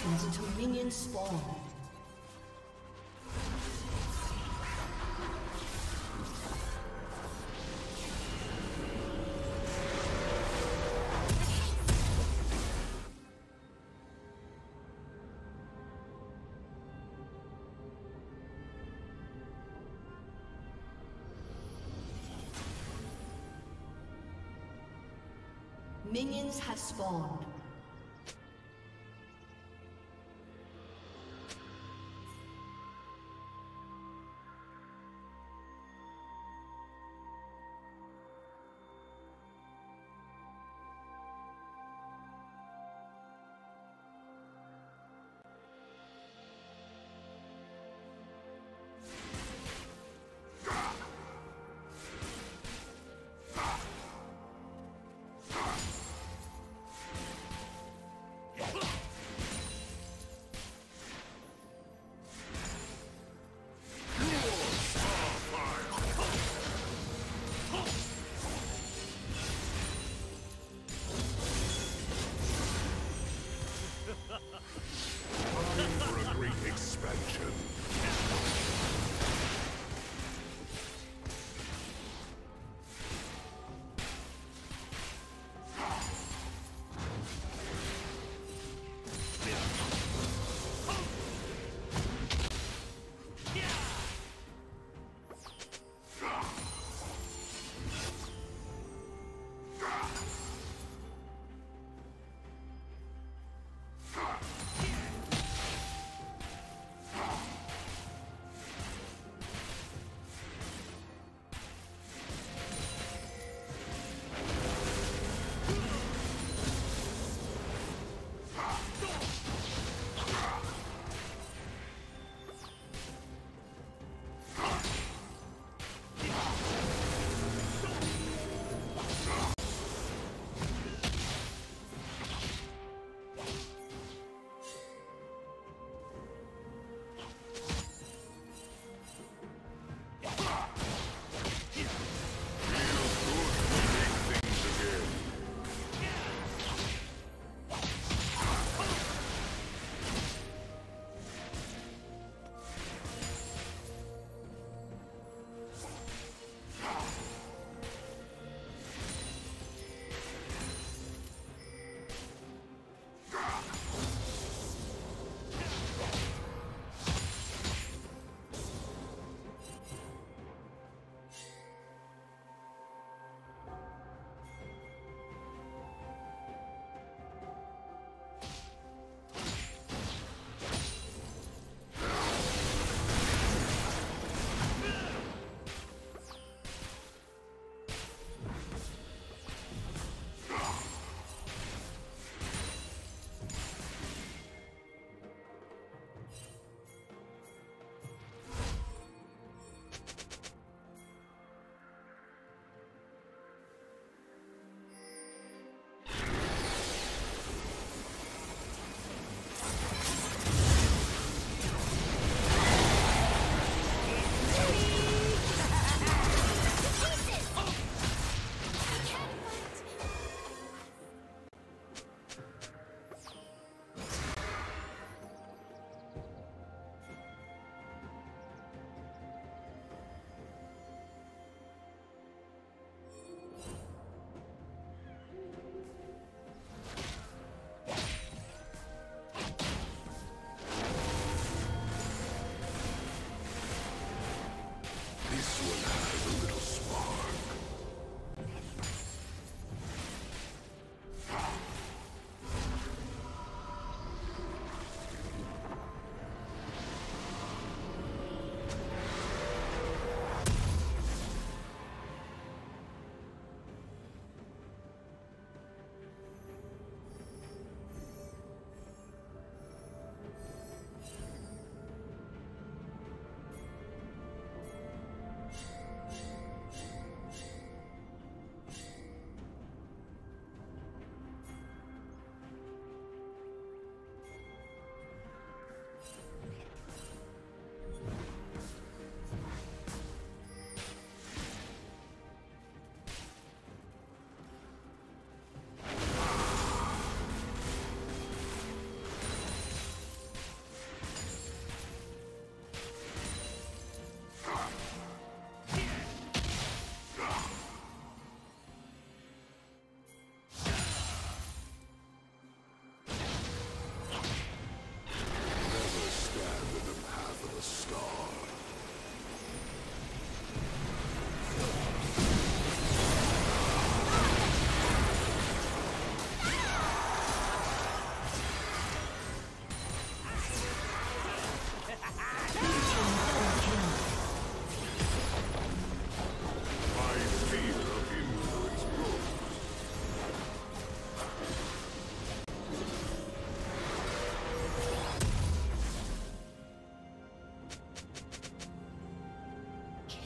seconds until minions spawn. Minions have spawned.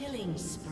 Killing spree.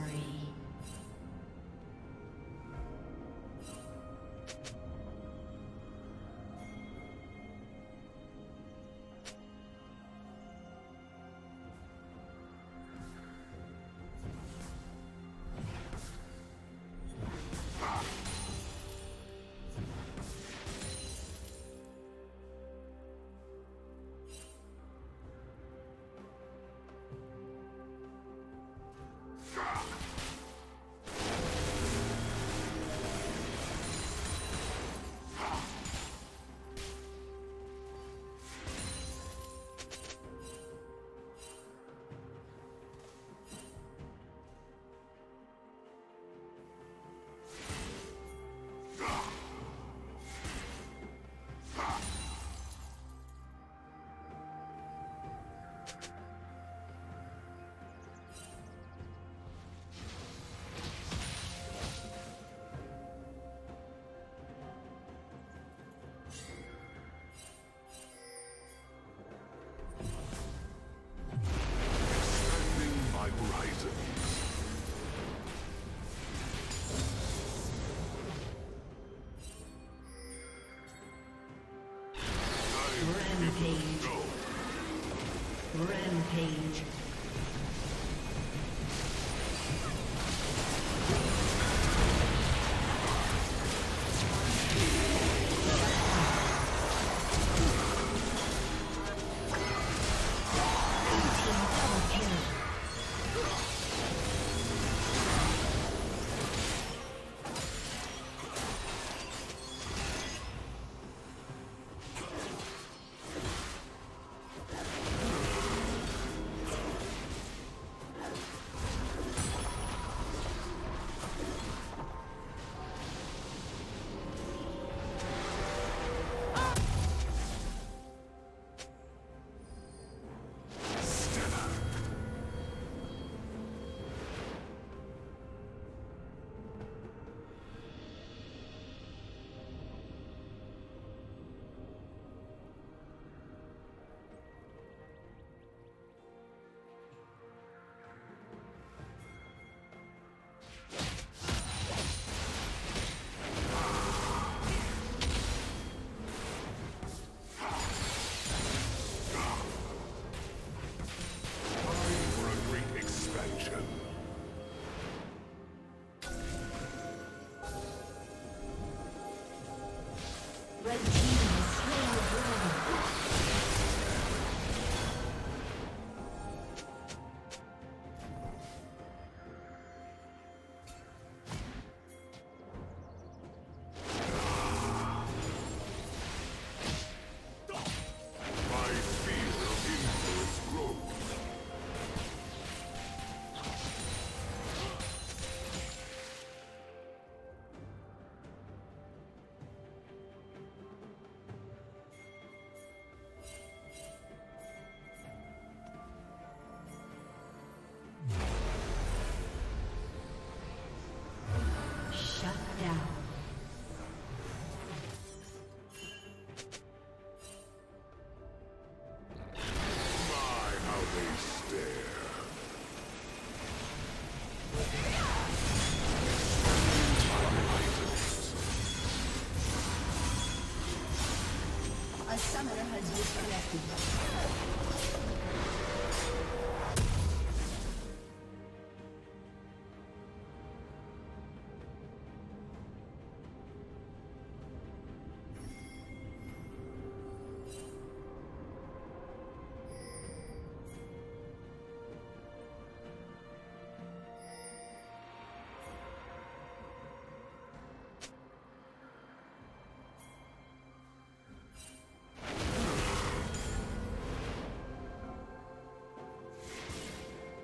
Rampage.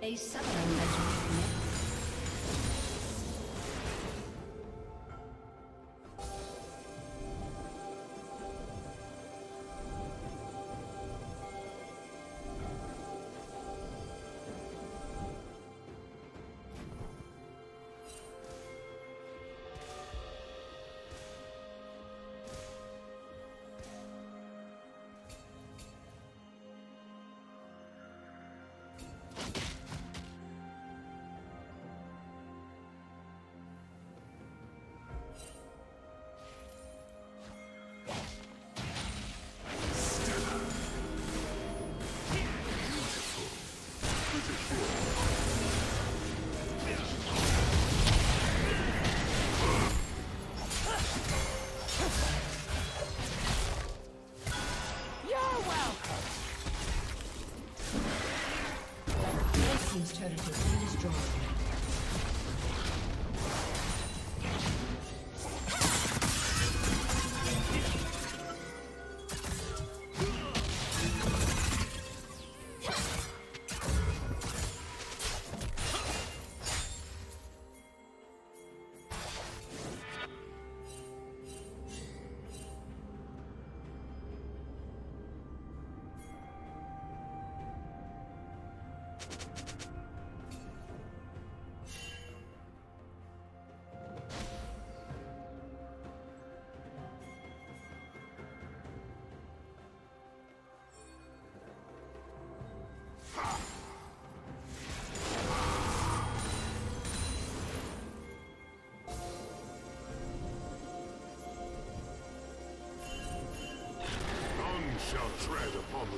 A summoner has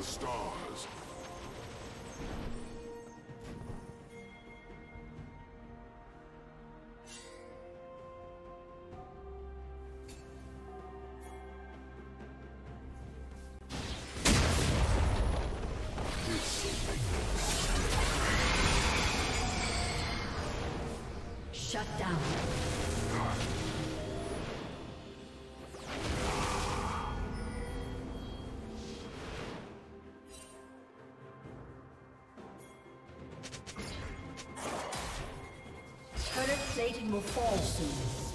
the stars. Shut down. Turret plating will fall soon.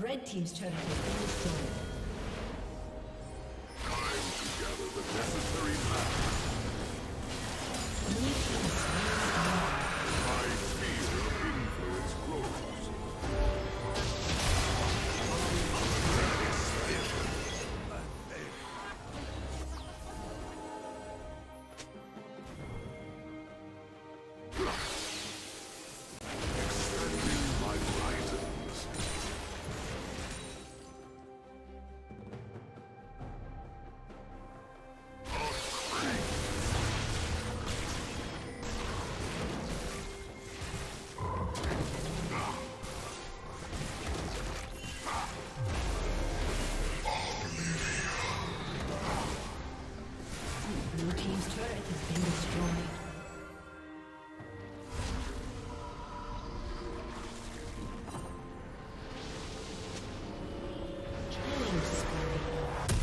Red team's turret has been destroyed. Time to gather the necessary matter. Blue team's turret is gone. My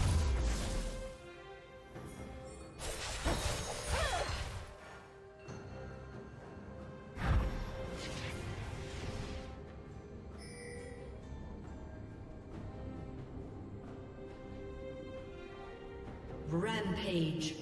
sphere of influence grows. Rampage.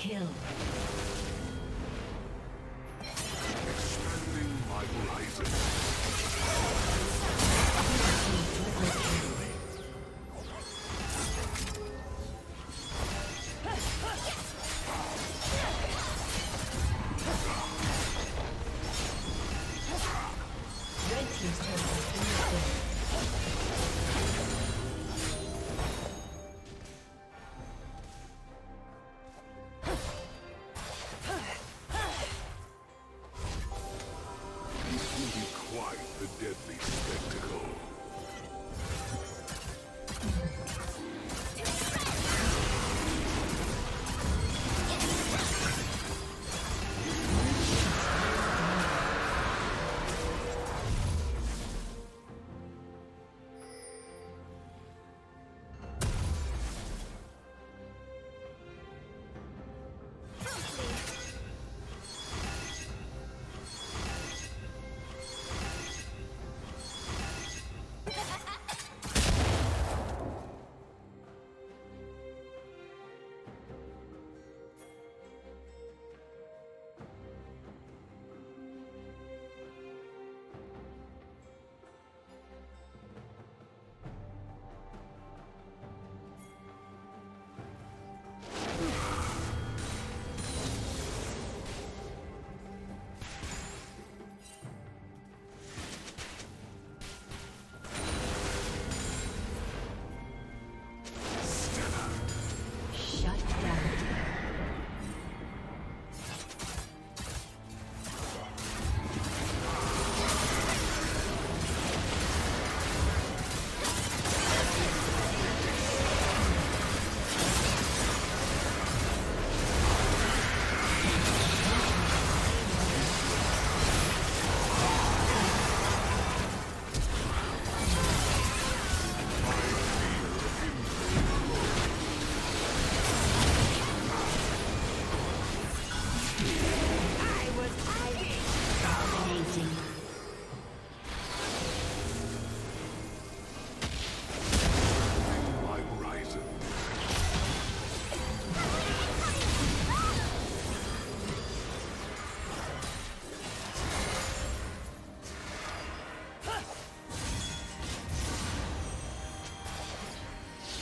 kill. Expanding my horizon.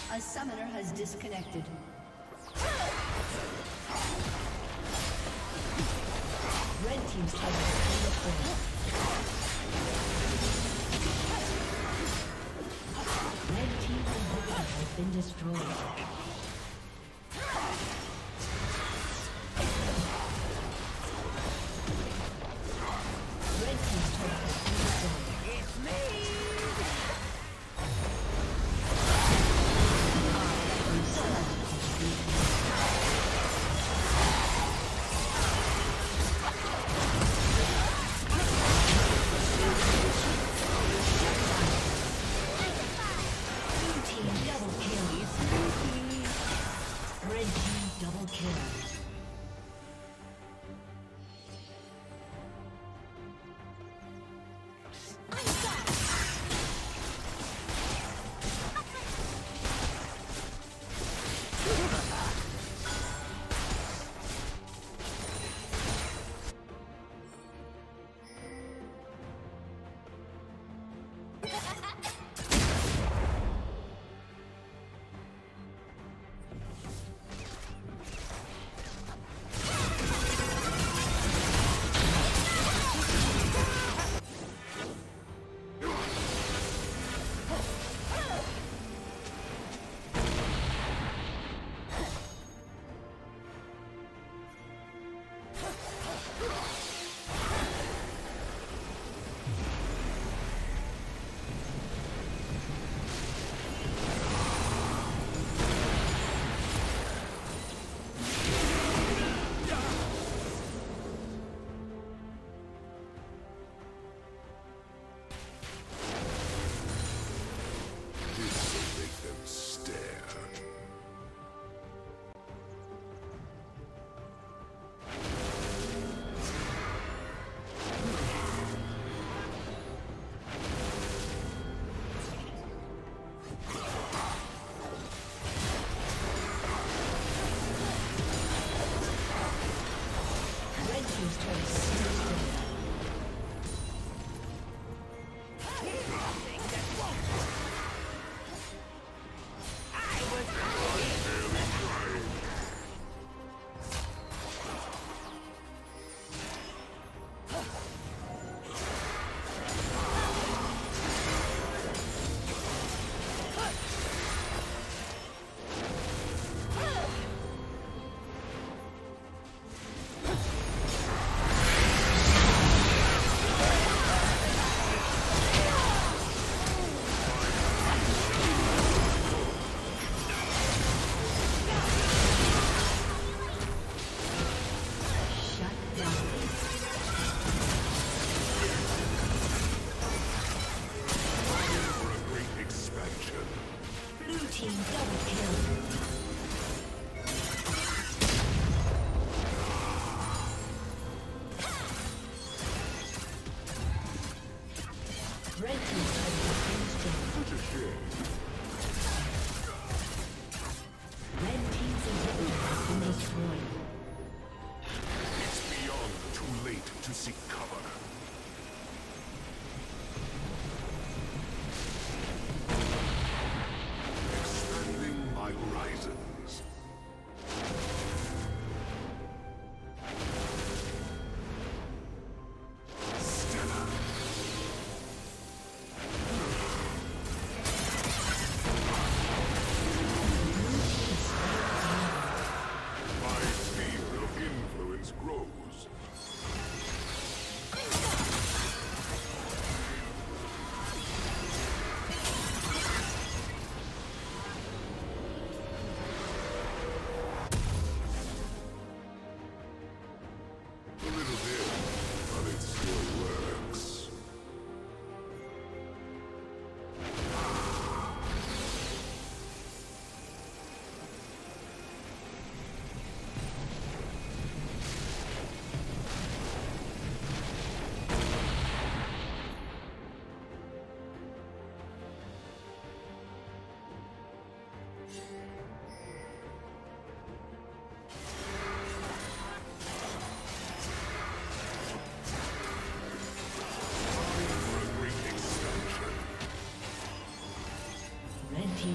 The summoner has disconnected. Red team's turret has been destroyed. Red team's inhibitor has been destroyed.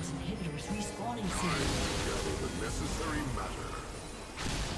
Team's inhibitors respawning soon. Gather the necessary matter.